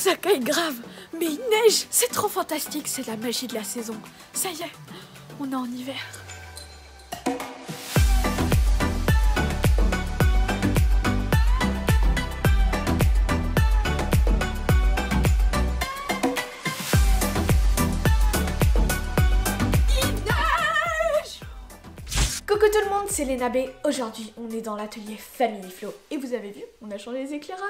Ça caille grave, mais il neige. C'est trop fantastique, c'est la magie de la saison. Ça y est, on est en hiver. Coucou tout le monde, c'est Lénabé. Aujourd'hui, on est dans l'atelier Family Flow. Et vous avez vu, on a changé les éclairages.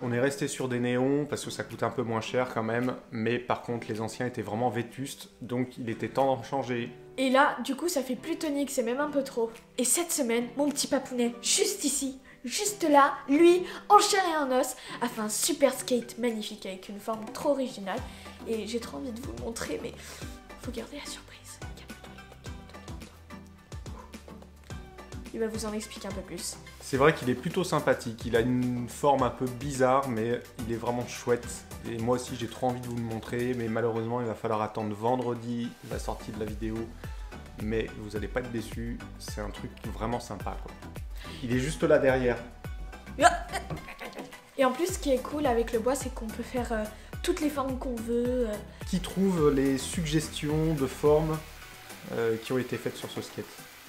On est resté sur des néons parce que ça coûte un peu moins cher quand même. Mais par contre, les anciens étaient vraiment vétustes, donc il était temps d'en changer. Et là, du coup, ça fait plus tonique, c'est même un peu trop. Et cette semaine, mon petit papounet, juste ici, juste là, lui, en chair et en os, a fait un super skate magnifique avec une forme trop originale. Et j'ai trop envie de vous le montrer, mais faut garder la surprise. Il va vous en expliquer un peu plus. C'est vrai qu'il est plutôt sympathique, il a une forme un peu bizarre, mais il est vraiment chouette. Et moi aussi j'ai trop envie de vous le montrer, mais malheureusement il va falloir attendre vendredi la sortie de la vidéo. Mais vous n'allez pas être déçus, c'est un truc vraiment sympa, quoi. Il est juste là derrière. Et en plus ce qui est cool avec le bois, c'est qu'on peut faire toutes les formes qu'on veut. Qui trouve les suggestions de formes qui ont été faites sur ce skate.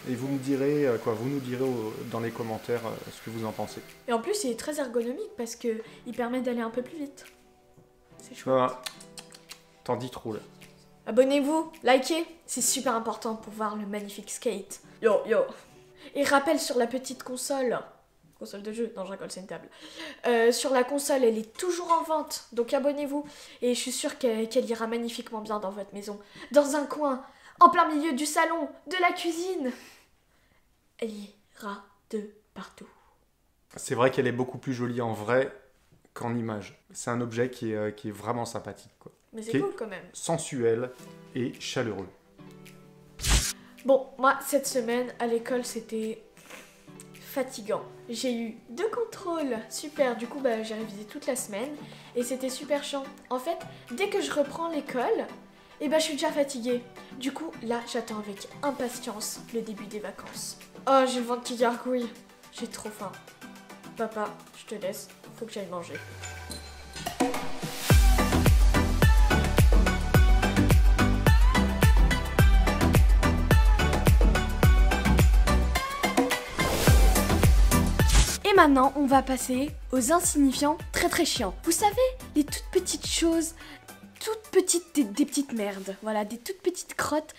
Et vous me direz, quoi, vous nous direz dans les commentaires ce que vous en pensez. Et en plus, il est très ergonomique parce que il permet d'aller un peu plus vite. C'est chouette. Voilà. T'en dis trop là. Abonnez-vous, likez, c'est super important pour voir le magnifique skate. Yo yo. Et rappel sur la petite console. Console de jeu, non je rigole, c'est une table. Sur la console, elle est toujours en vente, donc abonnez-vous. Et je suis sûre qu'elle ira magnifiquement bien dans votre maison, dans un coin, en plein milieu du salon, de la cuisine. Elle ira de partout. C'est vrai qu'elle est beaucoup plus jolie en vrai qu'en image. C'est un objet qui est vraiment sympathique, quoi. Mais c'est cool quand même. Sensuel et chaleureux. Bon, moi cette semaine à l'école c'était fatigant. J'ai eu 2 contrôles, super, du coup bah, j'ai révisé toute la semaine et c'était super chiant. En fait, dès que je reprends l'école, et bah je suis déjà fatiguée. Du coup, là, j'attends avec impatience le début des vacances. Oh, j'ai le ventre qui gargouille. J'ai trop faim. Papa, je te laisse, faut que j'aille manger. Et maintenant, on va passer aux insignifiants très chiants. Vous savez, les toutes petites choses... toutes petites, des petites merdes, voilà, des toutes petites crottes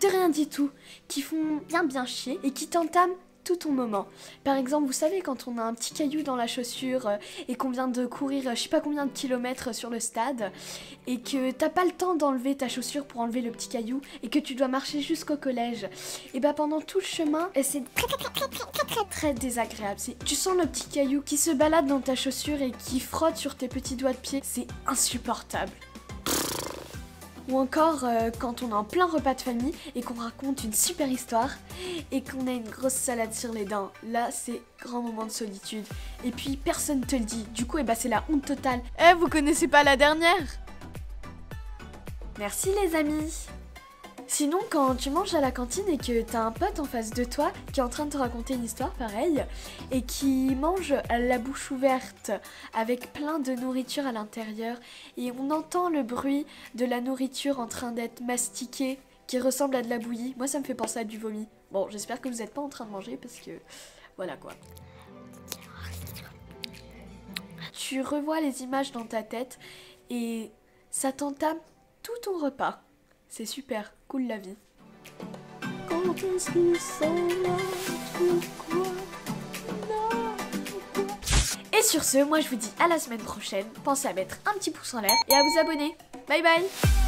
de rien du tout, qui font bien chier et qui t'entament tout ton moment. Par exemple, vous savez, quand on a un petit caillou dans la chaussure et qu'on vient de courir je sais pas combien de kilomètres sur le stade et que t'as pas le temps d'enlever ta chaussure pour enlever le petit caillou et que tu dois marcher jusqu'au collège, et bah pendant tout le chemin, c'est très désagréable. Tu sens le petit caillou qui se balade dans ta chaussure et qui frotte sur tes petits doigts de pied, c'est insupportable. Ou encore quand on est en plein repas de famille et qu'on raconte une super histoire et qu'on a une grosse salade sur les dents. Là, c'est grand moment de solitude. Et puis, personne te le dit. Du coup, eh ben, c'est la honte totale. Eh, vous connaissez pas la dernière? Merci les amis. Sinon, quand tu manges à la cantine et que t'as un pote en face de toi qui est en train de te raconter une histoire pareille et qui mange à la bouche ouverte avec plein de nourriture à l'intérieur et on entend le bruit de la nourriture en train d'être mastiquée qui ressemble à de la bouillie, moi ça me fait penser à du vomi. Bon, j'espère que vous n'êtes pas en train de manger parce que... voilà quoi. Tu revois les images dans ta tête et ça t'entame tout ton repas. C'est super, cool la vie. Quand on se sent. Et sur ce, moi je vous dis à la semaine prochaine. Pensez à mettre un petit pouce en l'air et à vous abonner. Bye bye.